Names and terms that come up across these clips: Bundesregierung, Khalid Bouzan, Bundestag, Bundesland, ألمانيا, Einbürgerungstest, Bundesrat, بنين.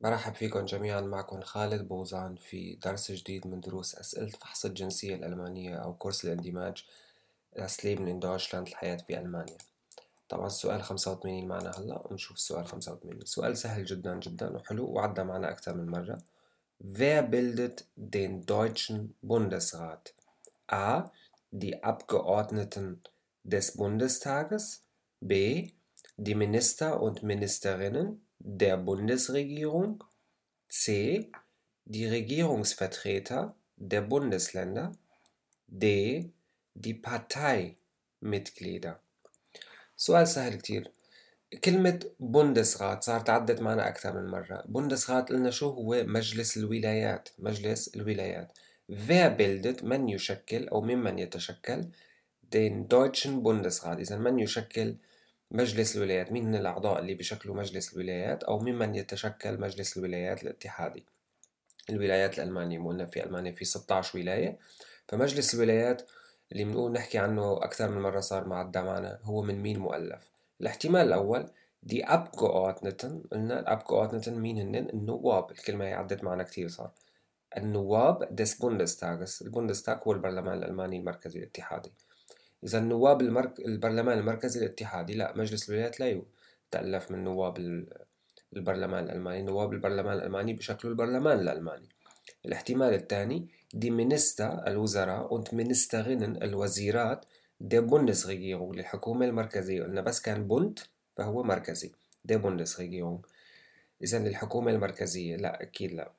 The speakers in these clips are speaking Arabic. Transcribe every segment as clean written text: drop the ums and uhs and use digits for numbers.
مرحب فيكم جميعا، معكم خالد بوزان في درس جديد من دروس أسئلة فحص الجنسية الألمانية أو كورس الاندماج Das Leben in Deutschland، الحياة في ألمانيا. طبعا السؤال 85 معنا هلا ونشوف السؤال 85. سؤال سهل جدا جدا وحلو وعدى معنا أكثر من مرة. Wer bildet den deutschen Bundesrat? A. Die Abgeordneten des Bundestages. B. Die Minister und Ministerinnen der Bundesregierung. C. Die Regierungsvertreter der Bundesländer. D. Die Parteimitglieder. سؤال سهل كتير. كلمة بوندسرات صارت عدت معنا أكثر من مرة. بوندسرات قلنا شو هو؟ مجلس الولايات. مجلس الولايات. Wer bildet، من يشكل أو ممن يتشكل، den deutschen Bundesrat. إذا من يشكل مجلس الولايات، مين الأعضاء اللي بشكلوا مجلس الولايات أو ممن يتشكل مجلس الولايات الاتحادي. الولايات الألمانية، قلنا في ألمانيا في 16 ولاية، فمجلس الولايات اللي بنقول نحكي عنه أكثر من مرة صار معنا هو من مين مؤلف. الاحتمال الأول دي Abgeordneten، قلنا الأبجواتنتن مين هن؟ النواب. الكلمة هي عدت معنا كتير، صار النواب des Bundestages. البوندستاغ هو البرلمان الألماني المركزي الاتحادي. إذا النواب البرلمان المركزي الاتحادي، لا مجلس الولايات لا يتألف من نواب البرلمان الألماني، نواب البرلمان الألماني بشكل البرلمان الألماني. الاحتمال الثاني دي مينيستا الوزراء und Ministerinnen الوزيرات der Bundesregierung للحكومة المركزية. قلنا بس كان بوند فهو مركزي، der Bundesregierung إذا للحكومة المركزية، لا أكيد لا.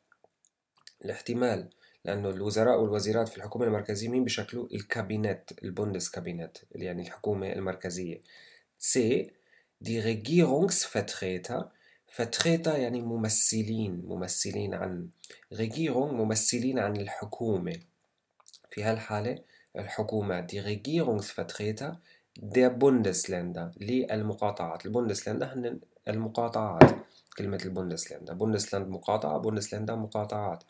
الاحتمال لأنه الوزراء والوزيرات في الحكومة المركزية مين بشكلوا؟ الكابينت، البوندسكابينت يعني الحكومة المركزية. سي دي ريجيرونغسفتريتر، فتريتا يعني ممثلين، ممثلين عن ريجيرونغ ممثلين عن الحكومة. في هالحالة الحكومة دي ريجيرونغسفتريتر der Bundesländer للمقاطعات. البوندسلاند هن المقاطعات، كلمة البوندسلاند، بوندسلاند مقاطعة، بوندسلاندا مقاطعات.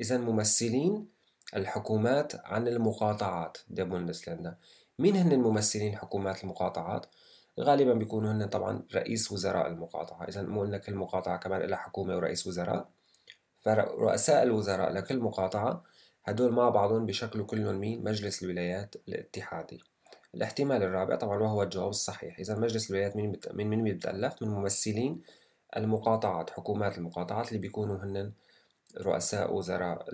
إذا ممثلين الحكومات عن المقاطعات der Bundesländer. مين هن الممثلين حكومات المقاطعات؟ غالبا بيكونوا هن طبعا رئيس وزراء المقاطعة. إذا قلنا كل مقاطعة كمان لها حكومة ورئيس وزراء، فرؤساء الوزراء لكل مقاطعة هدول مع بعضهم بشكلوا كلهم مين؟ مجلس الولايات الاتحادي. الاحتمال الرابع طبعا وهو الجواب الصحيح. إذا مجلس الولايات من بيتألف؟ من ممثلين المقاطعات، حكومات المقاطعات اللي بيكونوا هن رؤساء وزراء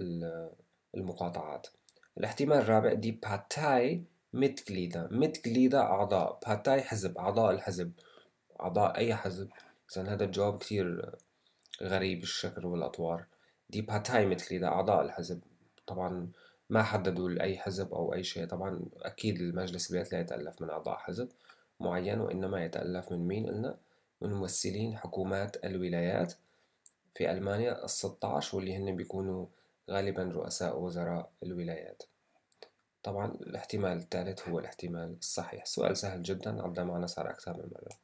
المقاطعات. الاحتمال الرابع دي باتاي متجليدة، متجليدة أعضاء، باتاي حزب، أعضاء الحزب، أعضاء أي حزب. إذن هذا الجواب كتير غريب الشكل والأطوار. دي باتاي متجليدة أعضاء الحزب، طبعا ما حددوا لأي حزب أو أي شيء. طبعا أكيد المجلس الولايات لا يتألف من أعضاء حزب معين، وإنما يتألف من مين قلنا؟ من ممثلين حكومات الولايات في ألمانيا 16، واللي هن بيكونوا غالبا رؤساء وزراء الولايات. طبعا الاحتمال الثالث هو الاحتمال الصحيح. سؤال سهل جدا عدى معنا صار أكثر من مرة.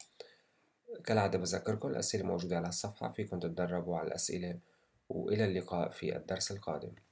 كالعادة بذكركم الأسئلة موجودة على الصفحة، فيكم تتدربوا على الأسئلة، وإلى اللقاء في الدرس القادم.